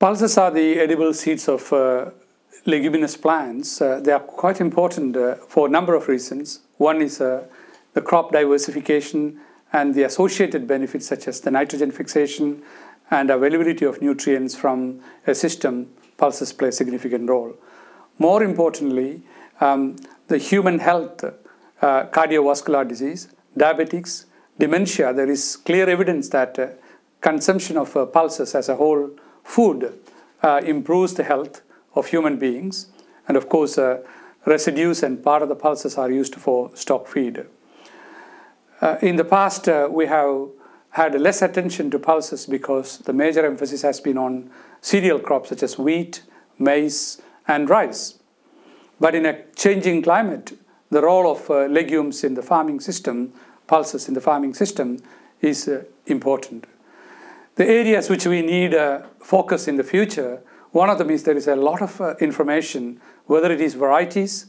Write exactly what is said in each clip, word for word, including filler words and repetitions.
Pulses are the edible seeds of uh, leguminous plants. Uh, they are quite important uh, for a number of reasons. One is uh, the crop diversification and the associated benefits such as the nitrogen fixation and availability of nutrients from a system. Pulses play a significant role. More importantly, um, the human health, uh, cardiovascular disease, diabetics, dementia, there is clear evidence that uh, consumption of uh, pulses as a whole food uh, improves the health of human beings. And of course, uh, residues and part of the pulses are used for stock feed. Uh, in the past, uh, we have had less attention to pulses because the major emphasis has been on cereal crops such as wheat, maize, and rice. But in a changing climate, the role of uh, legumes in the farming system, pulses in the farming system, is uh, important. The areas which we need uh, focus in the future, one of them is there is a lot of uh, information, whether it is varieties,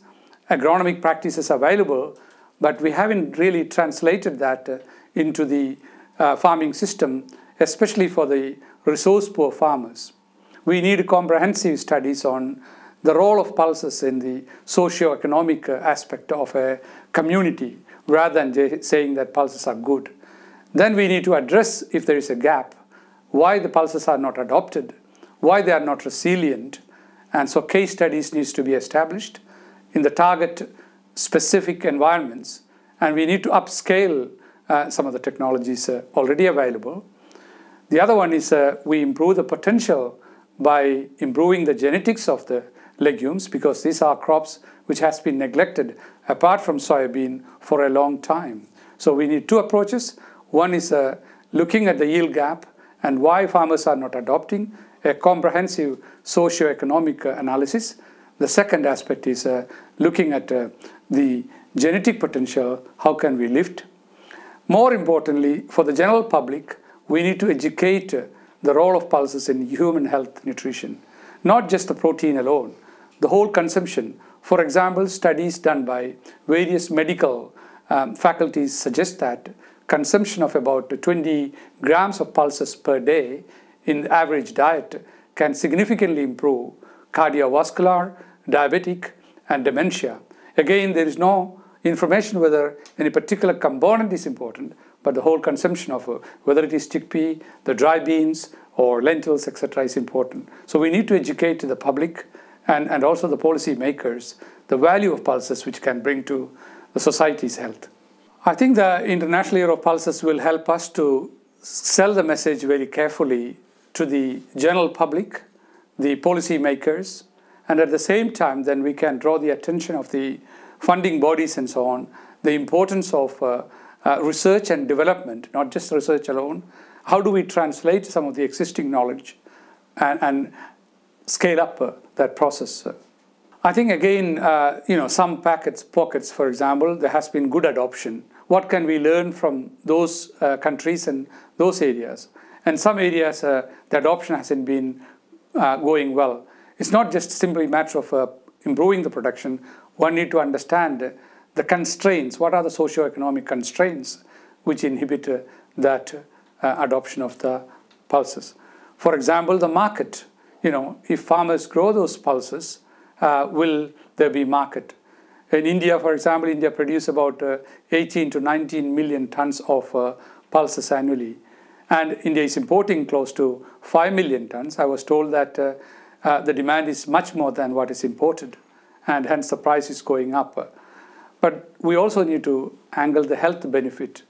agronomic practices available, but we haven't really translated that uh, into the uh, farming system, especially for the resource-poor farmers. We need comprehensive studies on the role of pulses in the socio-economic uh, aspect of a community, rather than saying that pulses are good. Then we need to address if there is a gap, why the pulses are not adopted, why they are not resilient, and so case studies needs to be established in the target specific environments, and we need to upscale uh, some of the technologies uh, already available. The other one is uh, we improve the potential by improving the genetics of the legumes, because these are crops which has been neglected apart from soybean for a long time. So we need two approaches. One is uh, looking at the yield gap and why farmers are not adopting, a comprehensive socio-economic analysis. The second aspect is uh, looking at uh, the genetic potential, how can we lift. More importantly, for the general public, we need to educate uh, the role of pulses in human health nutrition, not just the protein alone, the whole consumption. For example, studies done by various medical um, faculties suggest that consumption of about twenty grams of pulses per day in the average diet can significantly improve cardiovascular, diabetic, and dementia. Again, there is no information whether any particular component is important, but the whole consumption of whether it is chickpea, the dry beans, or lentils, et cetera is important. So we need to educate the public and, and also the policy makers the value of pulses which can bring to the society's health. I think the International Year of Pulses will help us to sell the message very carefully to the general public, the policy makers, and at the same time then we can draw the attention of the funding bodies and so on, the importance of uh, uh, research and development, not just research alone. How do we translate some of the existing knowledge and, and scale up uh, that process? I think again, uh, you know, some packets, pockets, for example, there has been good adoption. What can we learn from those uh, countries and those areas? And some areas, uh, the adoption hasn't been uh, going well. It's not just simply a matter of uh, improving the production. One need to understand the constraints. What are the socio-economic constraints which inhibit uh, that uh, adoption of the pulses? For example, the market. You know, if farmers grow those pulses, Uh, will there be market? In India, for example, India produces about uh, eighteen to nineteen million tons of uh, pulses annually. And India is importing close to five million tons. I was told that uh, uh, the demand is much more than what is imported, and hence the price is going up. But we also need to angle the health benefit.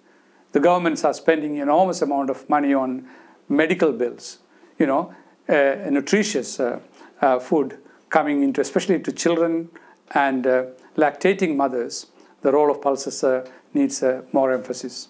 The governments are spending enormous amount of money on medical bills, you know, uh, nutritious uh, uh, food, coming into, especially to children and uh, lactating mothers, the role of pulses uh, needs uh, more emphasis.